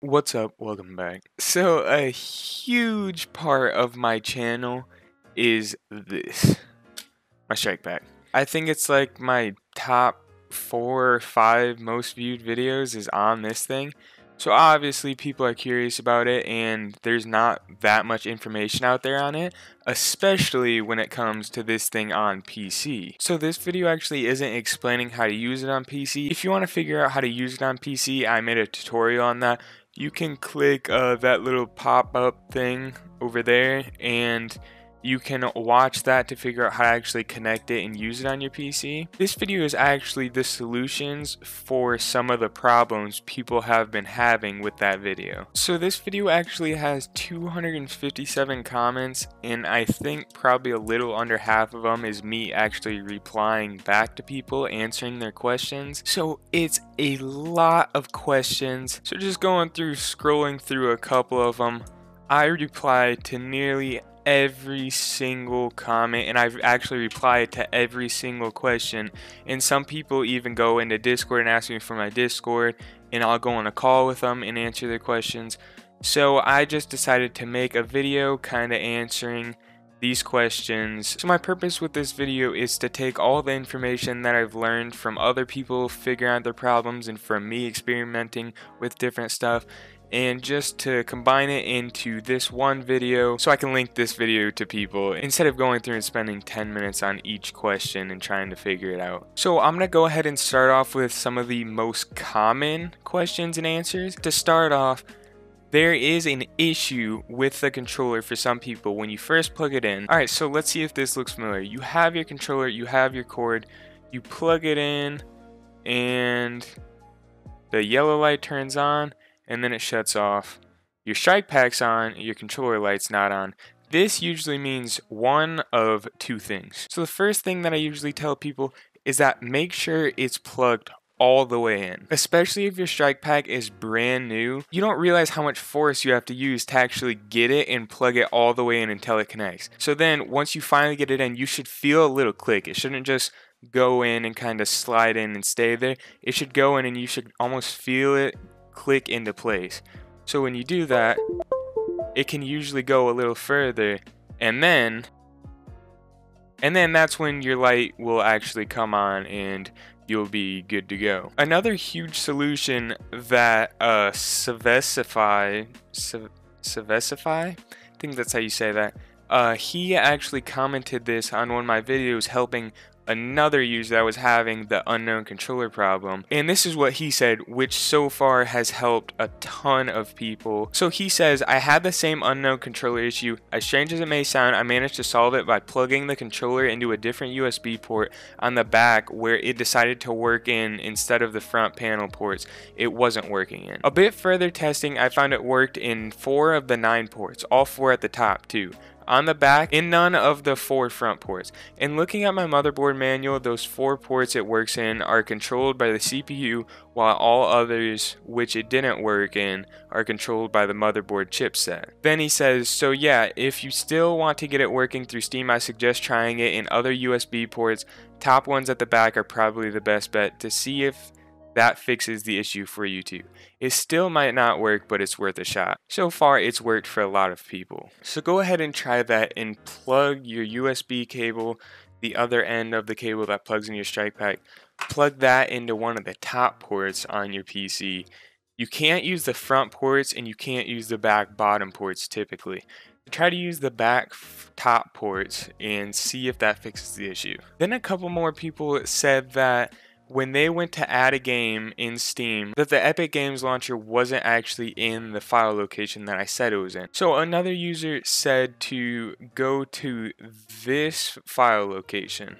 What's up, welcome back. So a huge part of my channel is this, my StrikePack. I think it's like my top 4 or 5 most viewed videos is on this thing. So obviously people are curious about it and there's not that much information out there on it, especially when it comes to this thing on PC. So this video actually isn't explaining how to use it on PC. If you want to figure out how to use it on PC, I made a tutorial on that. You can click that little pop-up thing over there and you can watch that to figure out how to actually connect it and use it on your PC. This video is actually the solutions for some of the problems people have been having with that video. So this video actually has 257 comments and I think probably a little under half of them is me actually replying back to people, answering their questions. So it's a lot of questions. So just going through, scrolling through a couple of them, I replied to nearly every single comment and I've actually replied to every single question, and some people even go into Discord and ask me for my Discord and I'll go on a call with them and answer their questions. So I just decided to make a video kind of answering these questions. So my purpose with this video is to take all the information that I've learned from other people figuring out their problems and from me experimenting with different stuff, and just to combine it into this one video so I can link this video to people instead of going through and spending 10 minutes on each question and trying to figure it out. So I'm gonna go ahead and start off with some of the most common questions and answers. To start off, there is an issue with the controller for some people when you first plug it in. Alright, so let's see if this looks familiar. You have your controller, you have your cord, you plug it in and the yellow light turns on, and then it shuts off. Your StrikePack's on, your controller light's not on. This usually means one of two things. So the first thing that I usually tell people is that make sure it's plugged all the way in. Especially if your StrikePack is brand new, you don't realize how much force you have to use to actually get it and plug it all the way in until it connects. So then once you finally get it in, you should feel a little click. It shouldn't just go in and kind of slide in and stay there. It should go in and you should almost feel it click into place. So when you do that, it can usually go a little further, and then that's when your light will actually come on and you'll be good to go. Another huge solution that Sevesify, I think that's how you say that, he actually commented this on one of my videos helping another user that was having the unknown controller problem, and this is what he said, which so far has helped a ton of people. So he says, I had the same unknown controller issue. As strange as it may sound, I managed to solve it by plugging the controller into a different USB port on the back where it decided to work in instead of the front panel ports it wasn't working in. A bit further testing, I found it worked in 4 of the 9 ports, all 4 at the top too, on the back in none of the 4 front ports. And looking at my motherboard manual, those 4 ports it works in are controlled by the CPU, while all others which it didn't work in are controlled by the motherboard chipset. Then he says, so yeah, if you still want to get it working through Steam, I suggest trying it in other USB ports. Top ones at the back are probably the best bet to see if that fixes the issue for you too. It still might not work, but it's worth a shot. So far, it's worked for a lot of people. So go ahead and try that and plug your USB cable, the other end of the cable that plugs in your StrikePack, plug that into one of the top ports on your PC. You can't use the front ports and you can't use the back bottom ports typically. Try to use the back top ports and see if that fixes the issue. Then a couple more people said that when they went to add a game in Steam, that the Epic Games launcher wasn't actually in the file location that I said it was in. So another user said to go to this file location.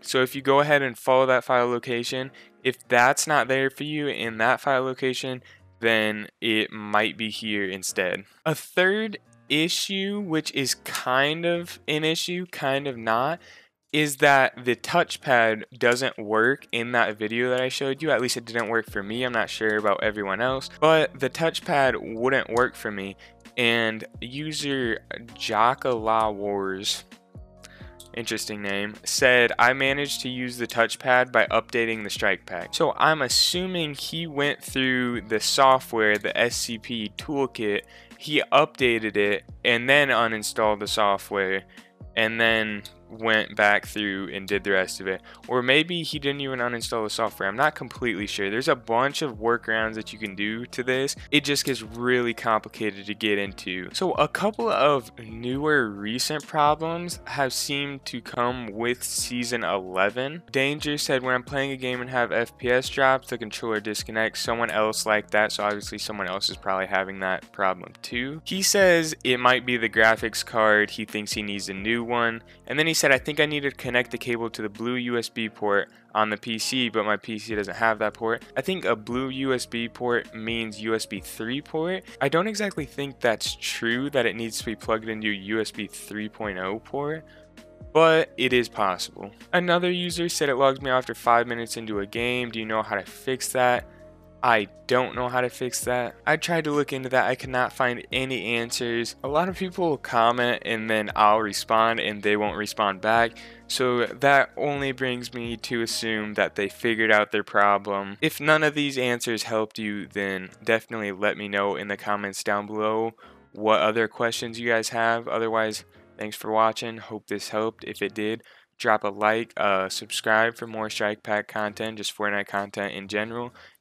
So if you go ahead and follow that file location, if that's not there for you in that file location, then it might be here instead. A third issue, which is kind of an issue, kind of not, is that the touchpad doesn't work in that video that I showed you. At least it didn't work for me. I'm not sure about everyone else, but the touchpad wouldn't work for me. And user Jockalawars, interesting name, said, "I managed to use the touchpad by updating the StrikePack." So I'm assuming he went through the software, the SCP toolkit, he updated it, and then uninstalled the software, and then went back through and did the rest of it. Or maybe he didn't even uninstall the software. I'm not completely sure. There's a bunch of workarounds that you can do to this. It just gets really complicated to get into. So a couple of newer recent problems have seemed to come with season 11. Danger said, "When I'm playing a game and have FPS drops, the controller disconnects." Someone else like that, so obviously someone else is probably having that problem too. He says it might be the graphics card. He thinks he needs a new one. And then he said, "I think I need to connect the cable to the blue USB port on the PC, but my PC doesn't have that port." I think a blue USB port means USB 3 port. I don't exactly think that's true, that it needs to be plugged into a USB 3.0 port, but it is possible. Another user said, "It logged me off after 5 minutes into a game. Do you know how to fix that?" I don't know how to fix that. I tried to look into that. I could not find any answers. A lot of people will comment and then I'll respond and they won't respond back. So that only brings me to assume that they figured out their problem. If none of these answers helped you, then definitely let me know in the comments down below what other questions you guys have. Otherwise, thanks for watching. Hope this helped. If it did, drop a like, subscribe for more StrikePack content, just Fortnite content in general.